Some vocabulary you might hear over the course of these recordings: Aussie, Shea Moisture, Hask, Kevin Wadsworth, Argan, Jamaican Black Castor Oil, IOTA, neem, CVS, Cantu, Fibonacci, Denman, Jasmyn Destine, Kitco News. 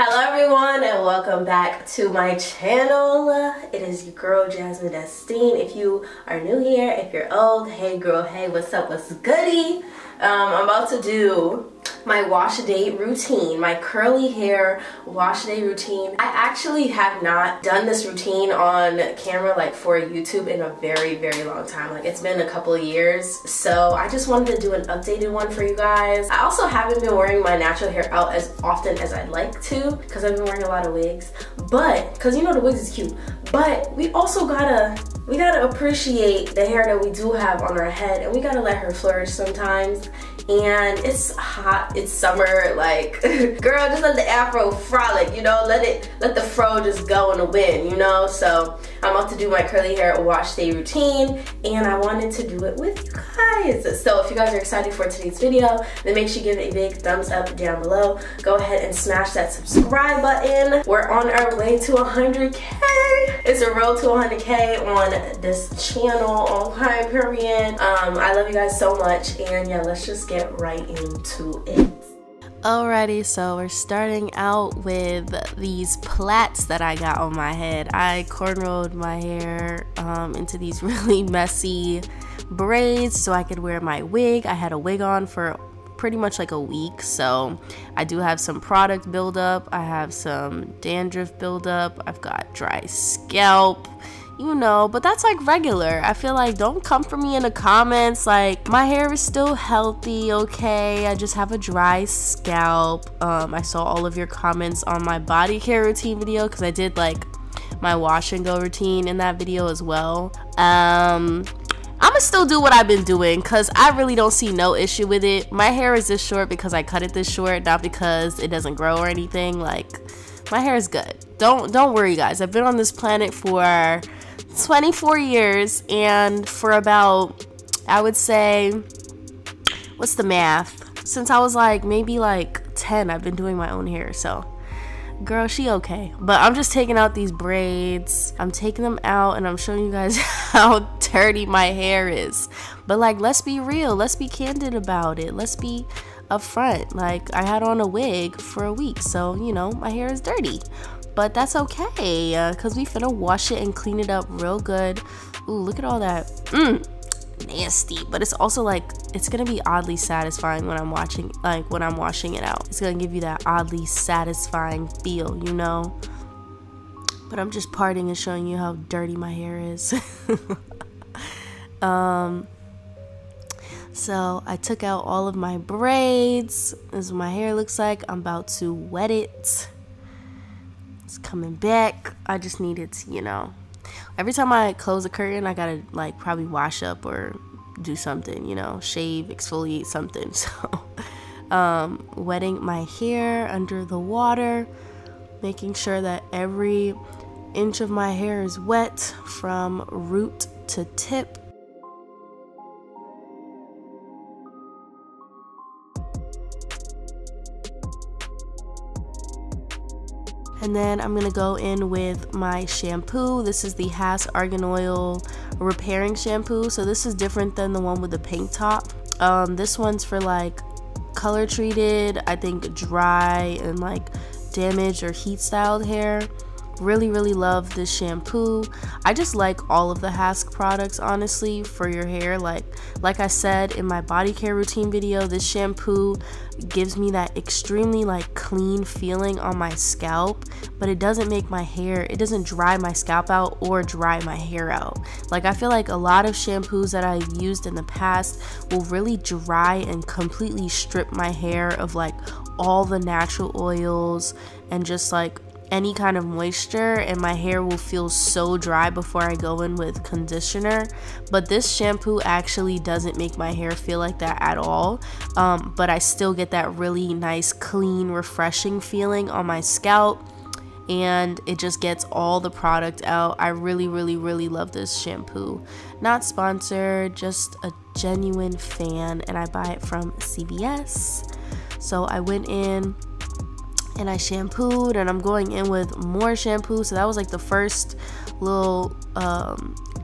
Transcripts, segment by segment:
Hello everyone and welcome back to my channel. It is your girl Jasmyn Destine. If you are new here, if you're old, hey girl, hey, what's up, what's goody? I'm about to do my wash day routine, my curly hair wash day routine. I actually have not done this routine on camera, like for YouTube, in a very long time. Like it's been a couple of years, so I just wanted to do an updated one for you guys. I also haven't been wearing my natural hair out as often as I'd like to because I've been wearing a lot of wigs, but because you know the wigs is cute, but we also gotta appreciate the hair that we do have on our head, and we gotta let her flourish sometimes. And it's hot, it's summer, like girl, just let the afro frolic, you know, let the fro just go in the wind, you know. So I'm about to do my curly hair wash day routine, and I wanted to do it with you guys. So if you guys are excited for today's video, then make sure you give it a big thumbs up down below. Go ahead and smash that subscribe button. We're on our way to 100K. It's a road to 100K on this channel, on time period. I love you guys so much, and yeah, let's just get right into it. Alrighty, so we're starting out with these plaits that I got on my head. I cornrowed my hair into these really messy braids so I could wear my wig. I had a wig on for pretty much like a week, so I do have some product buildup, I have some dandruff buildup, I've got dry scalp, you know, but that's like regular. I feel like don't come for me in the comments like my hair is still healthy, okay, I just have a dry scalp. I saw all of your comments on my body care routine video because I did like my wash and go routine in that video as well. I'ma still do what I've been doing because I really don't see no issue with it. My hair is this short because I cut it this short, not because it doesn't grow or anything. Like my hair is good. Don't worry guys, I've been on this planet for 24 years, and for about, I would say, what's the math, since I was like maybe like 10, I've been doing my own hair. So girl, she okay. But I'm just taking out these braids, I'm taking them out, and I'm showing you guys how dirty my hair is. But like, let's be real, let's be candid about it, let's be upfront. Like I had on a wig for a week, so you know my hair is dirty, but that's okay because we finna wash it and clean it up real good. Ooh, look at all that. Nasty, but it's also like, it's gonna be oddly satisfying when I'm watching, like when I'm washing it out, it's gonna give you that oddly satisfying feel, you know. But I'm just parting and showing you how dirty my hair is. So I took out all of my braids. This is what my hair looks like. I'm about to wet it. It's coming back. I just need it to, you know, every time I close a curtain I gotta like probably wash up or do something, you know, shave, exfoliate, something. So wetting my hair under the water, making sure that every inch of my hair is wet from root to tip. And then I'm gonna go in with my shampoo. This is the Hask Argan Oil Repairing Shampoo. So this is different than the one with the pink top. This one's for like color treated, I think dry and like damaged or heat styled hair. Really love this shampoo. I just like all of the Hask products honestly for your hair. Like I said in my body care routine video, this shampoo gives me that extremely like clean feeling on my scalp, but it doesn't make my hair, it doesn't dry my scalp out or dry my hair out. Like I feel like a lot of shampoos that I've used in the past will really dry and completely strip my hair of like all the natural oils and just like any kind of moisture, and my hair will feel so dry before I go in with conditioner. But this shampoo actually doesn't make my hair feel like that at all, but I still get that really nice clean refreshing feeling on my scalp, and it just gets all the product out. I really love this shampoo. Not sponsored, just a genuine fan, and I buy it from CVS. So I went in and I shampooed, and I'm going in with more shampoo. So that was like the first little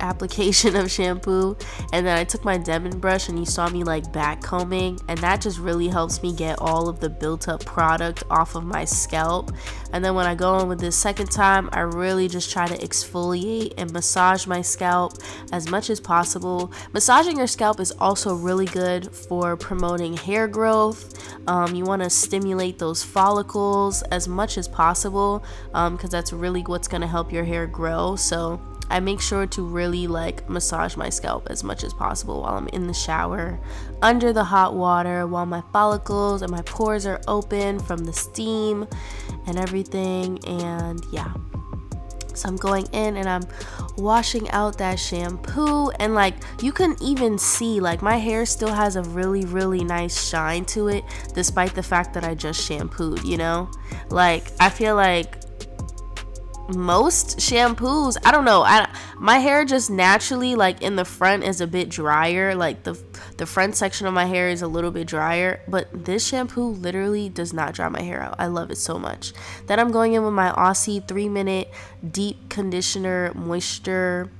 application of shampoo, and then I took my Denman brush, and you saw me like back combing, and that just really helps me get all of the built up product off of my scalp. And then when I go in with this second time, I really just try to exfoliate and massage my scalp as much as possible. Massaging your scalp is also really good for promoting hair growth. You want to stimulate those follicles as much as possible, because that's really what's going to help your hair grow. So I make sure to really like massage my scalp as much as possible while I'm in the shower, under the hot water, while my follicles and my pores are open from the steam and everything. And yeah, so I'm going in and I'm washing out that shampoo, and like you can even see like my hair still has a really nice shine to it despite the fact that I just shampooed, you know. Like I feel like most shampoos, I don't know, my hair just naturally like in the front is a bit drier, like the front section of my hair is a little bit drier, but this shampoo literally does not dry my hair out. I love it so much. Then I'm going in with my Aussie 3-minute deep conditioner moisture.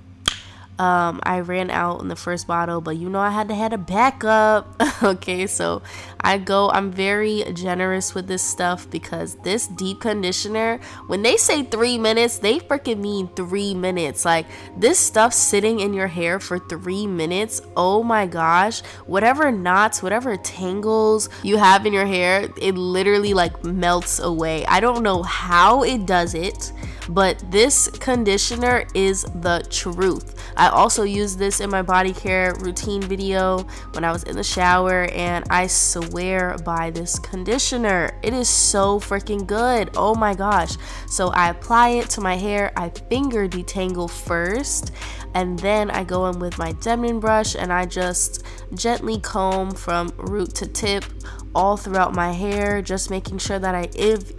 I ran out in the first bottle, but you know I had to have a backup. Okay, so I'm very generous with this stuff, because this deep conditioner, when they say 3 minutes, they freaking mean 3 minutes. Like this stuff sitting in your hair for 3 minutes, oh my gosh, whatever knots, whatever tangles you have in your hair, it literally like melts away. I don't know how it does it, but this conditioner is the truth. I also used this in my body care routine video when I was in the shower, and I swear by this conditioner. It is so freaking good. Oh my gosh. So I apply it to my hair. I finger detangle first, and then I go in with my Denman brush and I just gently comb from root to tip all throughout my hair, just making sure that I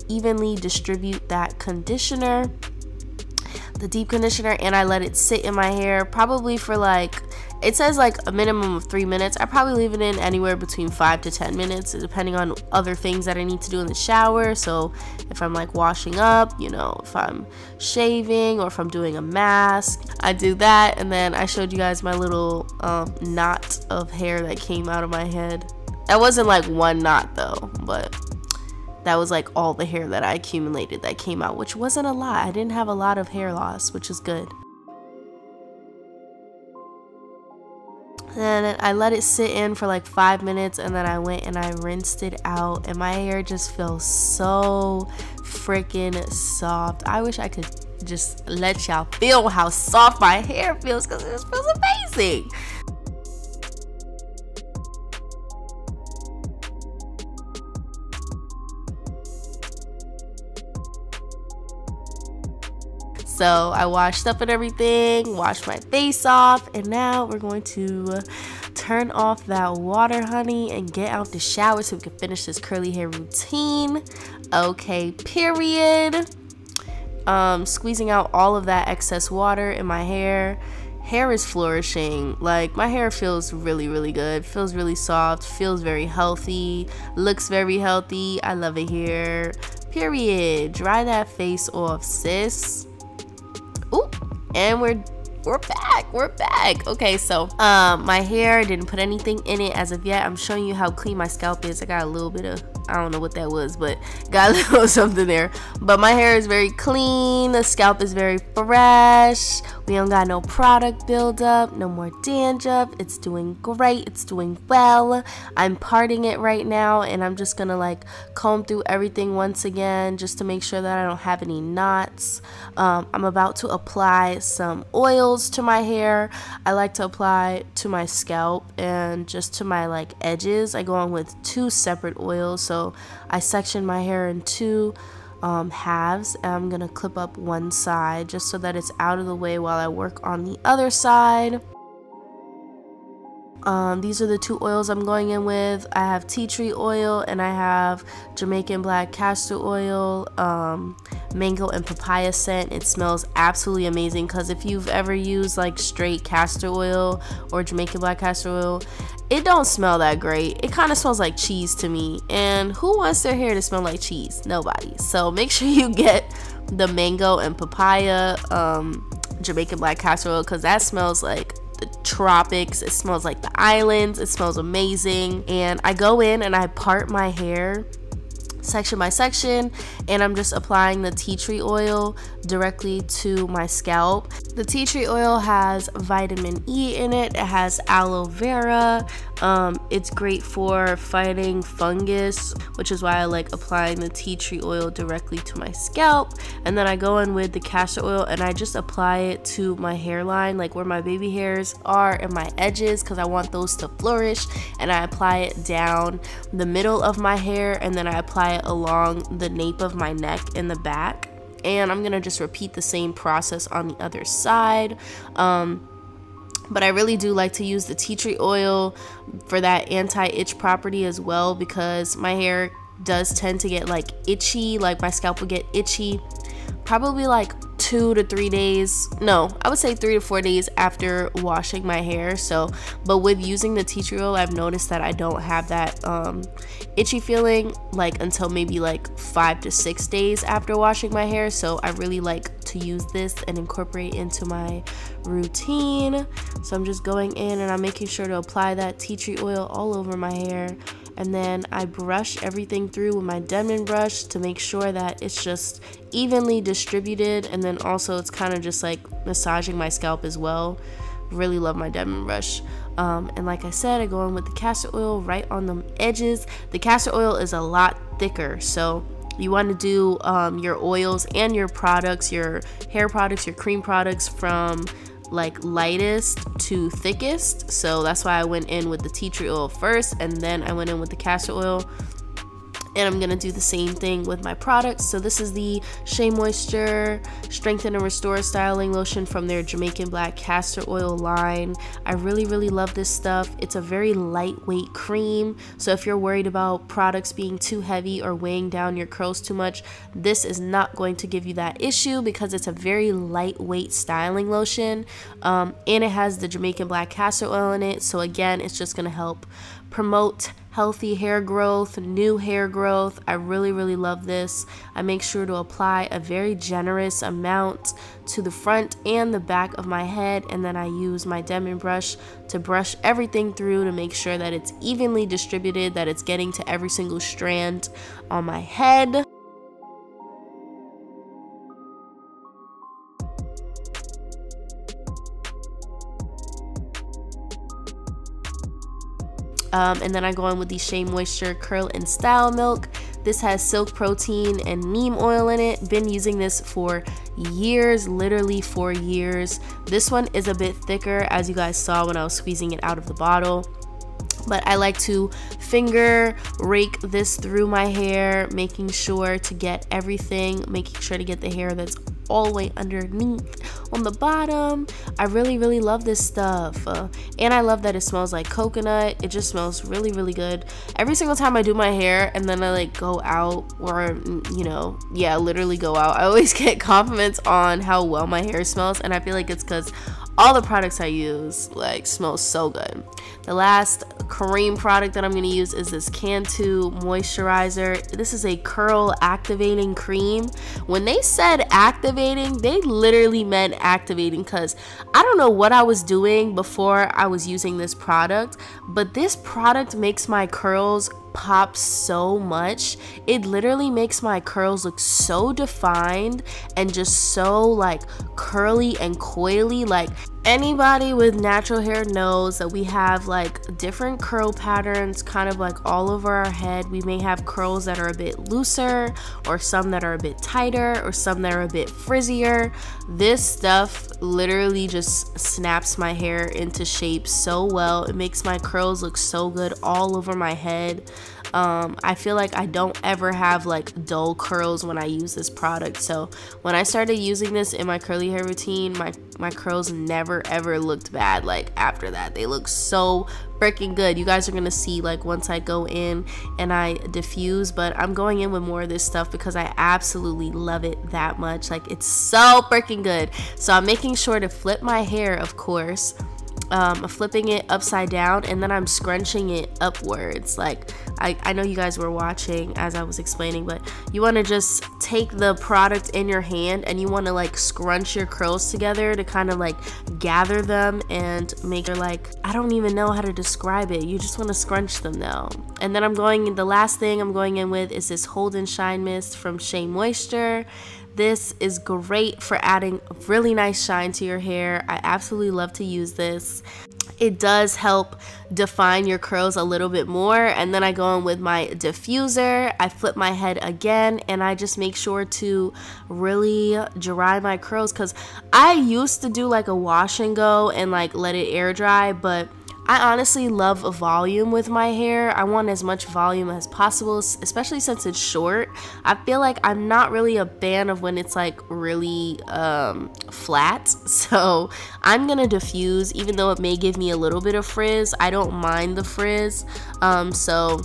evenly distribute that conditioner, the deep conditioner, and I let it sit in my hair probably for like, it says like a minimum of 3 minutes. I probably leave it in anywhere between 5 to 10 minutes, depending on other things that I need to do in the shower. So if I'm like washing up, you know, if I'm shaving, or if I'm doing a mask, I do that. And then I showed you guys my little knot of hair that came out of my head. That wasn't like one knot though, but that was like all the hair that I accumulated that came out, which wasn't a lot. I didn't have a lot of hair loss, which is good. Then I let it sit in for like 5 minutes, and then I went and I rinsed it out, and my hair just feels so freaking soft. I wish I could just let y'all feel how soft my hair feels, because it just feels amazing. So I washed up and everything, washed my face off, and now we're going to turn off that water, honey, and get out the shower so we can finish this curly hair routine. Okay, period. Squeezing out all of that excess water in my hair. Hair is flourishing. Like my hair feels really good, feels really soft, feels very healthy, looks very healthy. I love it here, period. Dry that face off, sis. Ooh, and we're back. Okay, so my hair, didn't put anything in it as of yet. I'm showing you how clean my scalp is. I got a little bit of, I don't know what that was, but got a little something there. But my hair is very clean, the scalp is very fresh, we don't got no product buildup, no more dandruff. It's doing great, it's doing well. I'm parting it right now, and I'm just gonna like comb through everything once again just to make sure that I don't have any knots. I'm about to apply some oils to my hair. I like to apply to my scalp and just to my like edges. I go on with 2 separate oils, so I section my hair in 2 halves, and I'm gonna clip up one side just so that it's out of the way while I work on the other side. These are the 2 oils I'm going in with. I have tea tree oil, and I have Jamaican black castor oil, mango and papaya scent. It smells absolutely amazing, because if you've ever used like straight castor oil or Jamaican black castor oil, it don't smell that great. It kind of smells like cheese to me, and who wants their hair to smell like cheese? Nobody. So make sure you get the mango and papaya Jamaican black casserole, because that smells like the tropics. It smells like the islands. It smells amazing. And I go in and I part my hair section by section, and I'm just applying the tea tree oil directly to my scalp. The tea tree oil has vitamin E in it. It has aloe vera. It's great for fighting fungus, which is why I like applying the tea tree oil directly to my scalp. And then I go in with the castor oil and I just apply it to my hairline, like where my baby hairs are and my edges, because I want those to flourish. And I apply it down the middle of my hair, and then I apply it along the nape of my neck in the back, and I'm gonna just repeat the same process on the other side. But I really do like to use the tea tree oil for that anti-itch property as well, because my hair does tend to get like itchy, like my scalp will get itchy probably like 2 to 3 days, no, I would say 3 to 4 days after washing my hair. So, but with using the tea tree oil, I've noticed that I don't have that itchy feeling like until maybe like 5 to 6 days after washing my hair. So I really like to use this and incorporate into my routine. So I'm just going in and I'm making sure to apply that tea tree oil all over my hair. And then I brush everything through with my Denman brush to make sure that it's just evenly distributed, and then also it's kind of just like massaging my scalp as well. Really love my Denman brush. And like I said, I go in with the castor oil right on the edges. The castor oil is a lot thicker, so you want to do your oils and your products, your hair products, your cream products, from like lightest to thickest. So that's why I went in with the tea tree oil first, and then I went in with the castor oil. And I'm gonna do the same thing with my products. So this is the Shea Moisture Strengthen and Restore Styling Lotion from their Jamaican Black Castor Oil line. I really love this stuff. It's a very lightweight cream, so if you're worried about products being too heavy or weighing down your curls too much, this is not going to give you that issue, because it's a very lightweight styling lotion, and it has the Jamaican Black Castor Oil in it. So again, it's just gonna help promote healthy hair growth, new hair growth. I really love this. I make sure to apply a very generous amount to the front and the back of my head, and then I use my Denman brush to brush everything through to make sure that it's evenly distributed, that it's getting to every single strand on my head. And then I go in with the Shea Moisture Curl and Style Milk. This has silk protein and neem oil in it. Been using this for years, literally for years. This one is a bit thicker, as you guys saw when I was squeezing it out of the bottle. But I like to finger rake this through my hair, making sure to get everything, making sure to get the hair that's all the way underneath on the bottom. I really love this stuff, and I love that it smells like coconut. It just smells really good. Every single time I do my hair and then I like go out, or you know, yeah, literally go out, I always get compliments on how well my hair smells, and I feel like it's because all the products I use like smell so good. The last cream product that I'm gonna use is this Cantu moisturizer. This is a curl activating cream. When they said activating, they literally meant activating, because I don't know what I was doing before I was using this product, but this product makes my curls pop so much. It literally makes my curls look so defined and just so like curly and coily. Like, anybody with natural hair knows that we have like different curl patterns kind of like all over our head. We may have curls that are a bit looser, or some that are a bit tighter, or some that are a bit frizzier. This stuff literally just snaps my hair into shape so well. It makes my curls look so good all over my head. I feel like I don't ever have like dull curls when I use this product. So when I started using this in my curly hair routine, my curls never ever looked bad. Like after that, they look so freaking good. You guys are gonna see like once I go in and I diffuse, but I'm going in with more of this stuff because I absolutely love it that much. Like, it's so freaking good. So I'm making sure to flip my hair, of course, flipping it upside down, and then I'm scrunching it upwards. Like I know you guys were watching as I was explaining, but you want to just take the product in your hand and you want to like scrunch your curls together to kind of like gather them and make her like, I don't even know how to describe it. You just want to scrunch them though. And then I'm going in, the last thing I'm going in with is this Hold and Shine Mist from Shea Moisture. This is great for adding really nice shine to your hair. I absolutely love to use this. It does help define your curls a little bit more. And then I go in with my diffuser, I flip my head again, and I just make sure to really dry my curls, because I used to do like a wash and go and like let it air dry, but I honestly love a volume with my hair. I want as much volume as possible, especially since it's short. I feel like I'm not really a fan of when it's like really flat. So I'm gonna diffuse, even though it may give me a little bit of frizz. I don't mind the frizz. So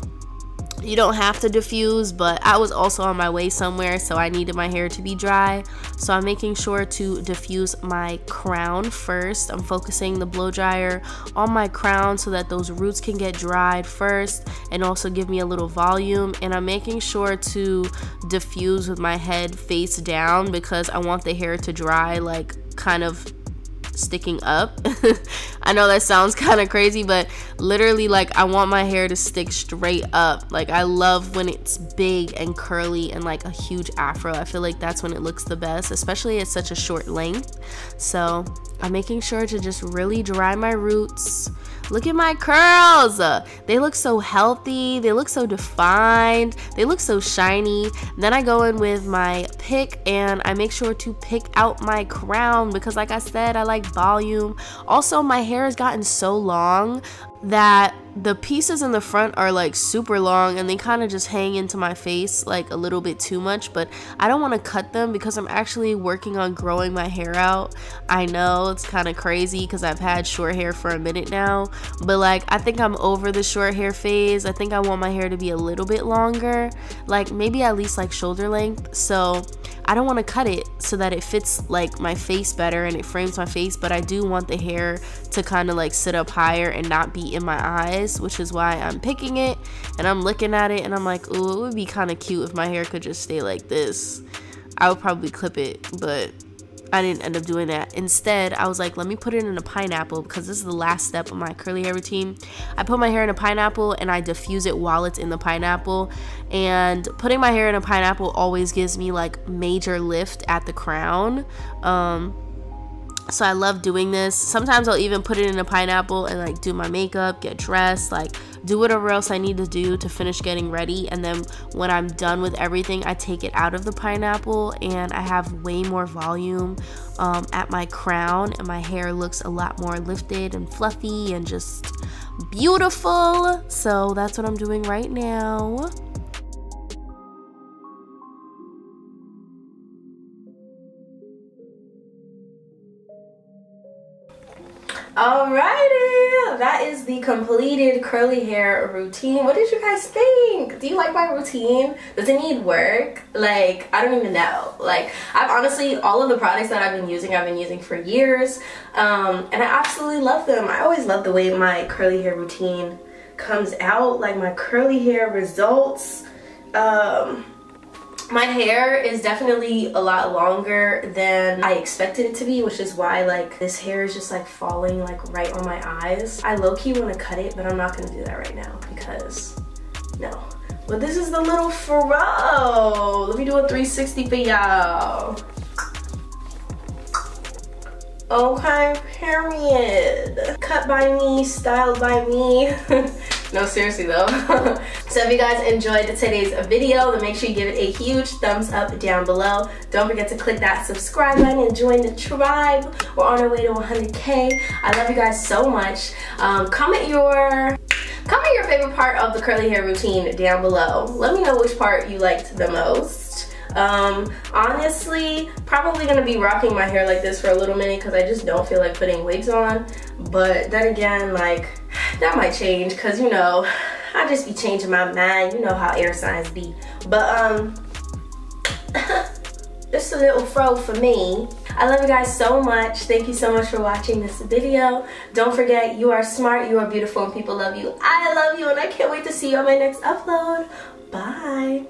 you don't have to diffuse, but I was also on my way somewhere, so I needed my hair to be dry. So I'm making sure to diffuse my crown first. I'm focusing the blow dryer on my crown so that those roots can get dried first and also give me a little volume. And I'm making sure to diffuse with my head face down because I want the hair to dry like kind of sticking up. I know that sounds kind of crazy, but literally like I want my hair to stick straight up. Like I love when it's big and curly and like a huge afro. I feel like that's when it looks the best, especially at such a short length. So I'm making sure to just really dry my roots. Look at my curls. They look so healthy. They look so defined. They look so shiny. Then I go in with my pick and I make sure to pick out my crown because like I said, I like volume. Also, my hair has gotten so long that the pieces in the front are like super long and they kind of just hang into my face like a little bit too much, but I don't want to cut them because I'm actually working on growing my hair out. I know it's kind of crazy because I've had short hair for a minute now, but like I think I'm over the short hair phase. I think I want my hair to be a little bit longer, like maybe at least like shoulder length. So I don't want to cut it so that it fits like my face better and it frames my face, but I do want the hair to kind of like sit up higher and not be in my eyes, which is why I'm picking it and I'm looking at it and I'm like, oh, it would be kind of cute if my hair could just stay like this. I would probably clip it, but I didn't end up doing that. Instead, I was like, let me put it in a pineapple because this is the last step of my curly hair routine. I put my hair in a pineapple and I diffuse it while it's in the pineapple. And putting my hair in a pineapple always gives me like major lift at the crown. So I love doing this. Sometimes I'll even put it in a pineapple and like do my makeup, get dressed, like do whatever else I need to do to finish getting ready. And then when I'm done with everything, I take it out of the pineapple and I have way more volume at my crown, and my hair looks a lot more lifted and fluffy and just beautiful. So that's what I'm doing right now. Alrighty, that is the completed curly hair routine. What did you guys think? Do you like my routine? Does it need work? Like, I don't even know. Like, I've honestly, all of the products that I've been using for years, and I absolutely love them. I always love the way my curly hair routine comes out, like my curly hair results. My hair is definitely a lot longer than I expected it to be, which is why like this hair is just like falling like right on my eyes. I low-key want to cut it, but I'm not going to do that right now because no. But this is the little fro. Let me do a 360 for y'all. Okay, period. Cut by me, styled by me. No, seriously though. So if you guys enjoyed today's video, then make sure you give it a huge thumbs up down below. Don't forget to click that subscribe button and join the tribe. We're on our way to 100K. I love you guys so much. Comment your favorite part of the curly hair routine down below. Let me know which part you liked the most. Honestly, probably gonna be rocking my hair like this for a little minute because I just don't feel like putting wigs on. But then again, like, that might change because, you know, I just be changing my mind. You know how air signs be. But it's a little fro for me. I love you guys so much. Thank you so much for watching this video. Don't forget, you are smart, you are beautiful, and people love you. I love you, and I can't wait to see you on my next upload. Bye.